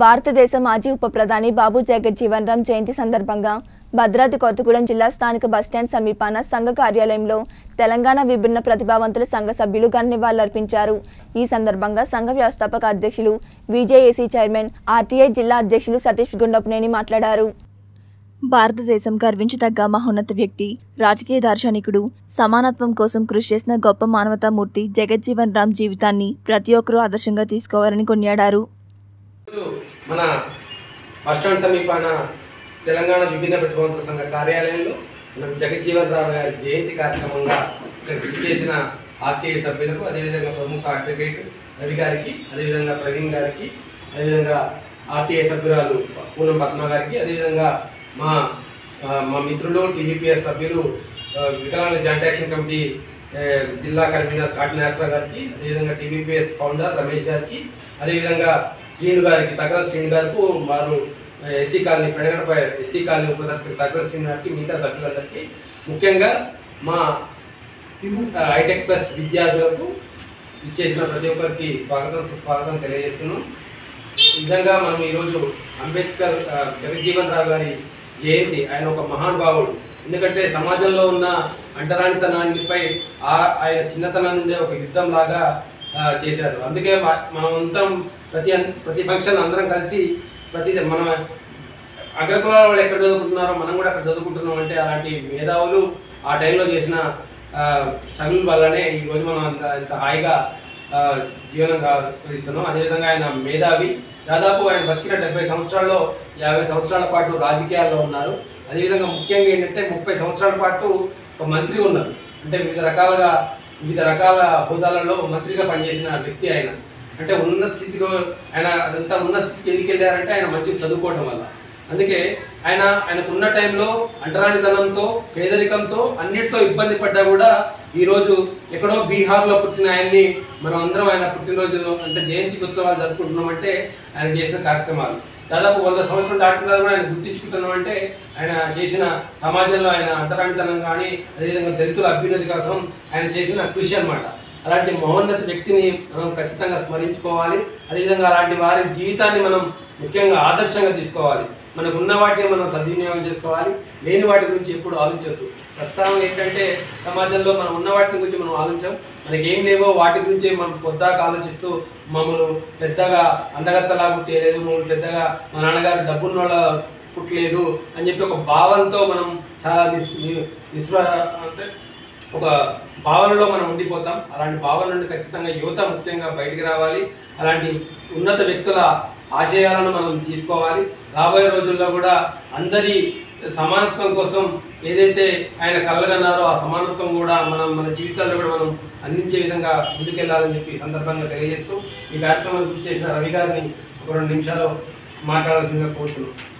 భారతదేశ మాజీ ఉప ప్రధాని బాబు జగజ్జీవన్ రామ్ జయంతి సందర్భంగా భద్రాద్రి కొత్తగూడెం జిల్లా స్థానిక బస్టాండ్ సమీపాన సంఘ కార్యాలయంలో తెలంగాణ విభిన్న ప్రతిభావంతుల సంఘ సభ్యులు ఘన నివాళులర్పించారు। ఈ సందర్భంగా సంఘ వ్యవస్థాపక అధ్యక్షులు విజేఏసీ చైర్మన్ ఆర్టీఐ జిల్లా అధ్యక్షులు సతీష్ గుండప్పనేని మాట్లాడారు। భారతదేశం గర్వించదగ్గ మహోన్నత వ్యక్తి, రాజకీయ దార్శనికుడు, సమానత్వం కోసం కృషి చేసిన గొప్ప మానవతామూర్తి జగజ్జీవన్ రామ్ జీవితాన్ని ప్రతి ఒక్కరూ ఆదర్శంగా తీసుకోవాలని కొనియాడారు। మన బస్టాండ్ సమీపాన తెలంగాణ విభిన్న ప్రతిభావంతుల సంఘ కార్యాలయంలో మనం జగజ్జీవన్ రామ్ గారి జయంతి కార్యక్రమంగా చేసిన ఆర్టీఐ సభ్యులకు, అదేవిధంగా ప్రముఖ అడ్వకేట్ రవి గారికి, అదేవిధంగా ప్రవీణ్ గారికి, అదేవిధంగా ఆర్టీఐ సభ్యురాలు పూనం పద్మ గారికి, అదేవిధంగా మా మిత్రులు టీవీపీఎస్ సభ్యులు వికలాంగుల జాయింట్ యాక్షన్ కమిటీ జిల్లా కన్వీనర్ కాటినాశ్వరావు గారికి, అదేవిధంగా టీవీపీఎస్ ఫౌండర్ రమేష్ గారికి, అదేవిధంగా శ్రీను గారికి, తగ్గల శ్రీను గారికి, వారు ఎస్సీ కాలనీ పెడగడపై ఎస్సీ కాలనీ ఉపసభ్యులు తగ్గల శ్రీను గారికి, మిగతా సభ్యులందరికీ, ముఖ్యంగా మా హైటెక్ ప్లస్ విద్యార్థులకు ఇచ్చేసిన ప్రతి ఒక్కరికి స్వాగతం సుస్వాగతం తెలియజేస్తున్నాం। నిజంగా మనం ఈరోజు అంబేద్కర్ జగజ్జీవన్ రామ్ గారి జయంతి, ఆయన ఒక మహానుభావుడు। ఎందుకంటే సమాజంలో ఉన్న అంటరానితనాన్నిపై ఆయన చిన్నతనం నుండే ఒక యుద్ధంలాగా చేశారు। అందుకే మనమందరం ప్రతి ఫంక్షన్ అందరం కలిసి మన అగ్రకులాల వాళ్ళు ఎక్కడ చదువుకుంటున్నారో మనం కూడా అక్కడ చదువుకుంటున్నాం అంటే అలాంటి మేధావులు ఆ టైంలో చేసిన స్ట్రగుల్ వల్లనే ఈరోజు మనం అంత హాయిగా జీవనం ఇస్తున్నాం। అదేవిధంగా ఆయన మేధావి, దాదాపు ఆయన బతికిన 70 సంవత్సరాల్లో 50 సంవత్సరాల పాటు రాజకీయాల్లో ఉన్నారు। అదేవిధంగా ముఖ్యంగా ఏంటంటే 30 సంవత్సరాల పాటు ఒక మంత్రి ఉన్నారు, అంటే వివిధ రకాల హోదాలలో మంత్రిగా పనిచేసిన వ్యక్తి ఆయన। అంటే ఉన్నత స్థితిలో ఆయన, అదంతా ఉన్నత స్థితికి ఎందుకు వెళ్ళారంటే ఆయన మంచిగా చదువుకోవడం వల్ల। అందుకే ఆయనకున్న టైంలో అంటరానితనంతో, పేదరికంతో, అన్నిటితో ఇబ్బంది పడ్డా కూడా ఈరోజు ఎక్కడో బీహార్లో పుట్టిన ఆయన్ని మనం అందరం ఆయన పుట్టినరోజు అంటే జయంతి ఉత్సవాలు జరుపుకుంటున్నామంటే ఆయన చేసిన కార్యక్రమాలు దాదాపు 100 సంవత్సరాలు దాటుతున్నారు కూడా ఆయన గుర్తించుకుంటున్నామంటే ఆయన చేసిన సమాజంలో ఆయన అంటరానితనం కానీ, అదేవిధంగా దళితుల అభ్యున్నతి కోసం ఆయన చేసిన కృషి అనమాట। అలాంటి మహోన్నత వ్యక్తిని మనం ఖచ్చితంగా స్మరించుకోవాలి। అదేవిధంగా అలాంటి వారి జీవితాన్ని మనం ముఖ్యంగా ఆదర్శంగా తీసుకోవాలి। మనకు ఉన్న వాటిని మనం సద్వినియోగం చేసుకోవాలి, లేని వాటి గురించి ఎప్పుడు ఆలోచించద్దు। ప్రస్తావన ఏంటంటే సమాజంలో మనం ఉన్న వాటి గురించి మనం ఆలోచించాం, మనకి ఏం లేవో వాటి గురించి మనం పొద్దాక ఆలోచిస్తూ మమ్మల్ని పెద్దగా అందగత్తలా పుట్టేయలేదు, మమ్మల్ని పెద్దగా మా నాన్నగారు డబ్బున్న వాళ్ళ పుట్టలేదు అని చెప్పి ఒక భావనతో మనం చాలా అంటే ఒక భావనలో మనం ఉండిపోతాం। అలాంటి భావన నుండి ఖచ్చితంగా యువత ముఖ్యంగా బయటికి రావాలి, అలాంటి ఉన్నత వ్యక్తుల ఆశయాలను మనం తీసుకోవాలి। రాబోయే రోజుల్లో కూడా అందరి సమానత్వం కోసం ఏదైతే ఆయన కలగన్నారో ఆ సమానత్వం కూడా మన జీవితాల్లో కూడా మనం అందించే విధంగా ముందుకెళ్ళాలని చెప్పి సందర్భంగా తెలియజేస్తూ ఈ కార్యక్రమాన్ని గురించి చేసిన రవి గారిని ఒక 2 నిమిషాలు మాట్లాడాల్సిందిగా కోరుతున్నాం।